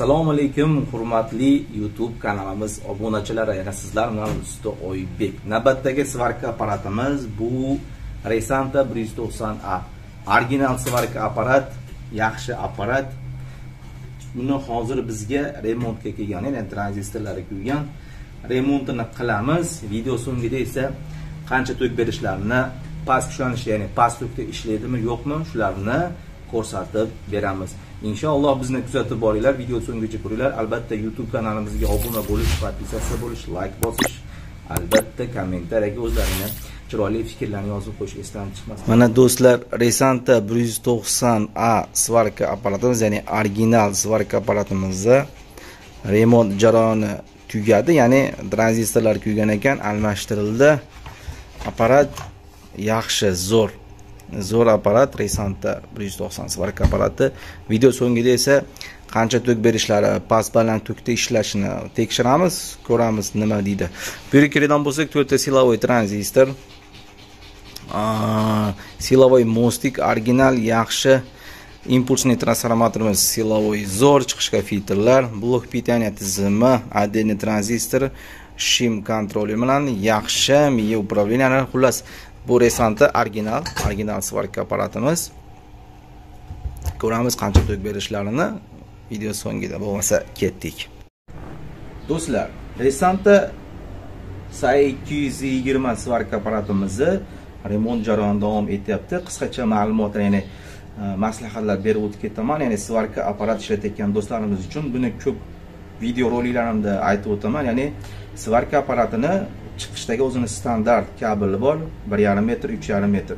Assalomu alaykum hurmatli YouTube kanalimiz obunachilari, yana sizlar bilan Usta Oybek. Navbatdagi svarka apparatimiz bu Resanta 190A. Original svarka apparat, yaxshi apparat. Buni hozir bizga remontga kelgan, ya'ni tranzistorlarga qo'ygan. Remontini qilamiz. Video so'ngida esa qancha to'kib berishlarini, past kuchlanishi, ya'ni pastlikda ishlaydimi, yo'qmi, shularni ko'rsatib beramiz. İnşallah bizni kuzatib boringlar, video so'ngacha ko'ringlar. Albatta YouTube kanalimizga obuna bo'lish, podpisatsiya bo'lish, like bosish, albatta kommentariyaga o'zlaringiz chiroyli fikrlarni yozib qo'yish esdan chiqmasin. Mana do'stlar, Resanta 190A svarka apparatimiz, ya'ni original svarka apparatimizni remont jarayoni tugadi, ya'ni tranzistorlar kuygan ekan, almashtirildi. Apparat yaxshi, zo'r apparat, Resanta 190 svarka apparati. Video so'ngida esa qancha to'k berishlari, past baland to'kda ishlashini tekshiramiz, ko'ramiz nima deydi. Bu yerdan bo'lsak, 4 silovoy tranzistor, silovoy mostik, original, yaxshi impulsni transformatorimiz, silovoy zo'r chiqishga filtrlar, blok pitaniya tizimi, ADN tranzistor, shim kontroli bilan yaxshi miya upravleniyalar, xullas bu Resanta original svarka apparatimiz. Ko'ramiz qancha to'kib berishlarini video so'ngida. Bo'lmasa ketdik. Do'stlar, Resanta SA 220 svarka apparatimizni remont jarayoni davom etyapti. Qisqacha ma'lumotlar, ya'ni maslahatlar berib o'tib ketaman. Ya'ni svarka apparat ishlatayotgan do'stlarimiz uchun buni ko'p video roliklarimda aytib o'taman. Ya'ni svarka apparatini chiqishdagi o'zini standart kabeli bor, 1,5 metr, 3,5 metr.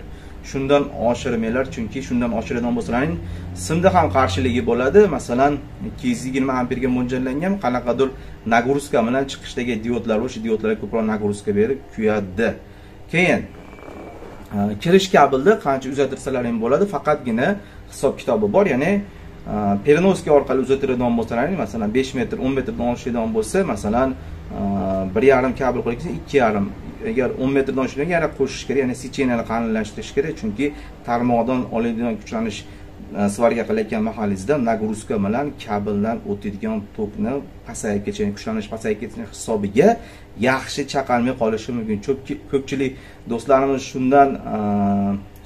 Shundan oshirmanglar, chunki shundan oshiradigan bo'lsalaring simda ham qarshiligi bo'ladi. Masalan, 220 amperga mo'ljallangan qanaqadir nagruzka bilan chiqishdagi diodlar, o'sha diodlarga ko'proq nagruzka berib kuyadi. Keyin kirish kabelni qancha uzatirsalar ham bo'ladi, faqatgina hisob kitobi bor, ya'ni perenoska orqali uzatadigan bo'lsalaring, masalan 5 metr, 10 metrdan oshiradigan bo'lsa, masalan 1,5 kabel qo'yib, 2,5. Agar 10 metrdan oshirgan yana qo'shish kerak, ya'ni secheniyani qalinlashtirish kerak, chunki tarmoqdan oladigan kuchlanish svarga qilayotgan mahalingizda nagruzka bilan kabeldan o'tadigan tokni pasayib ketishini, kuchlanish pasayib ketishini hisobiga yaxshi chaqalmay qolishi mumkin. Ko'pchilik do'stlarimiz shundan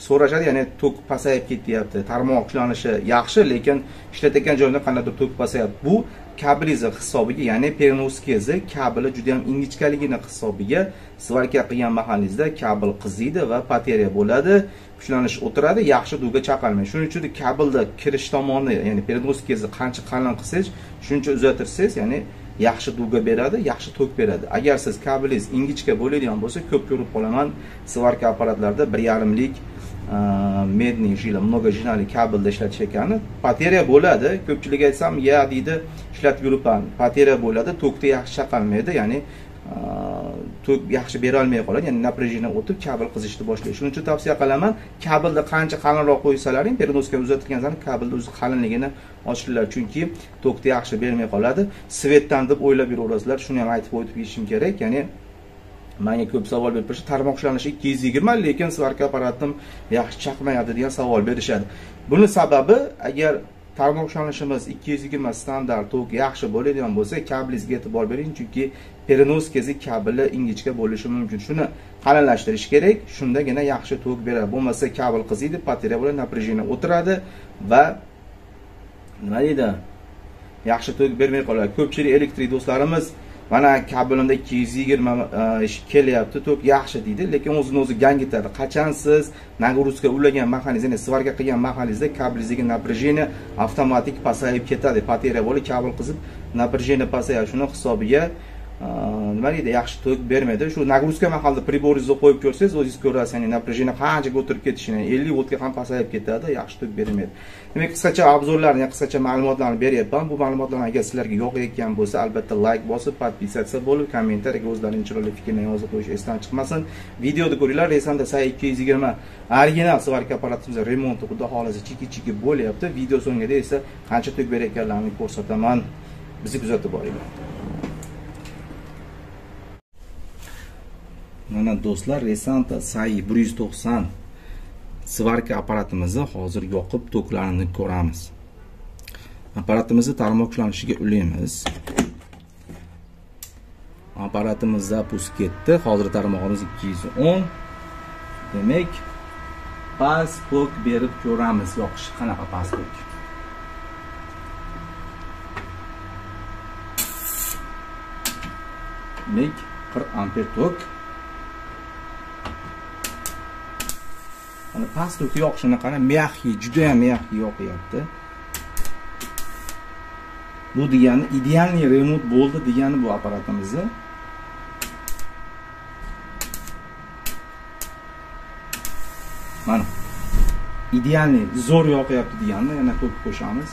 so'rashadi, ya'ni tok pasayib ketyapti, tarmoq kuchlanishi yaxshi, lekin ishlatayotgan joyda qanaqadir tok pasayapti. Bu kabelizni hisobiga, ya'ni perenoskizni kabeli juda ham ingichkaligini hisobiga svarka qilgan mahalingizda kabel qiziydi va poteriya bo'ladi, kuchlanish o'tiradi, yaxshi dugga chaqalmaydi. Shuning uchun kabelda kirish tomoni, ya'ni perenoskizni qancha qalin qilsangiz, shuncha uzatirsangiz, ya'ni yaxshi dugga beradi, yaxshi tok beradi. Agar siz kabelingiz ingichka bo'ladigan bo'lsa, ko'p ko'rib qolaman svarka apparatlarida 1,5 lik medniy jila, mnogojinali kabelda ishlatish ekani, poteriya bo'ladi. Ko'pchilikka aytsam, "Ya" deydi, "ishlatib yuribman, poteriya bo'ladi, tokda yaxshi chaqalmaydi", ya'ni tok yaxshi bera olmay qoladi, ya'ni naprejeniya o'tib kabel qizishni boshlaydi. Shuning uchun tavsiya qilaman, kabelda qancha qalinroq qo'ysalaring, perenoska uzatgan zani kabelni o'z qalinligini ochinglar, chunki tokda yaxshi bermay qoladi. Svetdan deb o'ylab yuraverasizlar, shuni ham aytib o'tishim kerak, ya'ni menga ko'p savol berib turishadi, tarmoq ishlanishi 220, lekin svarka apparatim yaxshi chaqmayapti degan savol berishadi. Buni sababi, agar tarmoq ishlanishimiz 220 standart tok yaxshi bo'ladigan bo'lsa, kabelingizga e'tibor bering, chunki perenoskazi kabeli ingichka bo'lishi mumkin. Shuni qalinlashtirish kerak, shundagina yaxshi tok beradi. Bo'lmasa kabel qiziydi, poteriya bo'ladi, naprejeniya o'tiradi va nima deydi, yaxshi tok bermay qoladi. Ko'pchilik elektrik do'stlarimiz, "Mana kabelimda 220 kelyapti, tok yaxshi" deydi, lekin o'zini o'zi gangitadi. Qachon siz nagruzka ulagan mahalingizda, ya'ni svarka qilgan mahalingizda kabelingizdagi naprejeniya avtomatik pasayib ketadi, poteriya bo'lib, kabel qizib, naprejeniya pasayadi. Shuni hisobiga nima deydi, yaxshi tok bermaydi. Shu nagruzka mahalda priboringizni qo'yib ko'rsangiz, o'zingiz ko'rasiz, ya'ni naprejeniya qancha o'tirib ketishini, 50 voltga ham pasayib ketadi, yaxshi tok bermaydi. Demak, qisqacha obzorlarni, qisqacha ma'lumotlarni beryapman. Bu ma'lumotlar agar sizlarga yoqayotgan bo'lsa, albatta like bosib, podpisatsiya bo'lib, kommentariyaga o'zlaringiz chiroyli fikrlaringizni yozib qo'yish esdan chiqmasin. Videoda ko'ringlar, Resanta SA 220 original svarka apparatimiz remonti xudo xolasi chiki-chiki bo'lyapti. Video so'ngida esa qancha tok berayotganlarini ko'rsataman. Bizni kuzatib boringlar. Mana do'stlar, Resanta SA 190 svarka apparatimizni hozir yoqib, toklarini ko'ramiz. Aparatımızı tarmoqlanishiga ulaymiz. Aparatimiz zapusk etdi. Hozir tarmoqimiz 210. Demek paspok berib ko'ramiz. Yoqishi qanaqa paspok? Demek 40 amper tok. Ana paspok yoqishini qara, mehki, juda ham mehki yoqyapti. Bu degani idealni remont bo'ldi degani bu aparatimizni. Mana idealni zo'r yoqyapti deganda yana ko'p qo'shamiz.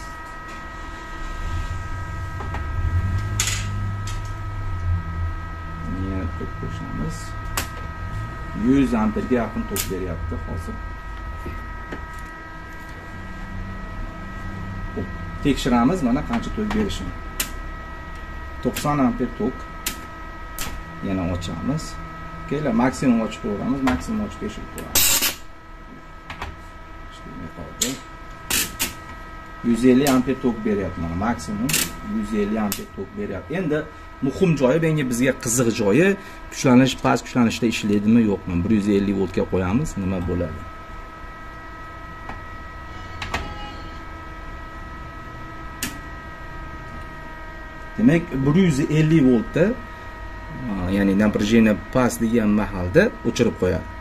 Yana ko'p qo'shamiz. 100 amperga yaqin tok beryapti hozir. Tekshiramiz mana qancha tok berishini. 90 amper tok. Yana ochamiz. Kelar maksimum ochib ko'ramiz, maksimum ochib berishni ko'ramiz. 150 amper tok beryapti mana maksimum 150 amper tok beryapti. Endi muhim joyi menga bizga qiziq joyi kuchlanish past kuchlanishda ishlaydimi yo'qmi? 150 voltga qo'yamiz, nima bo'ladi? Demek 150 voltda, ya'ni naprajeniya past degan mahalda o'chirib qo'yadi.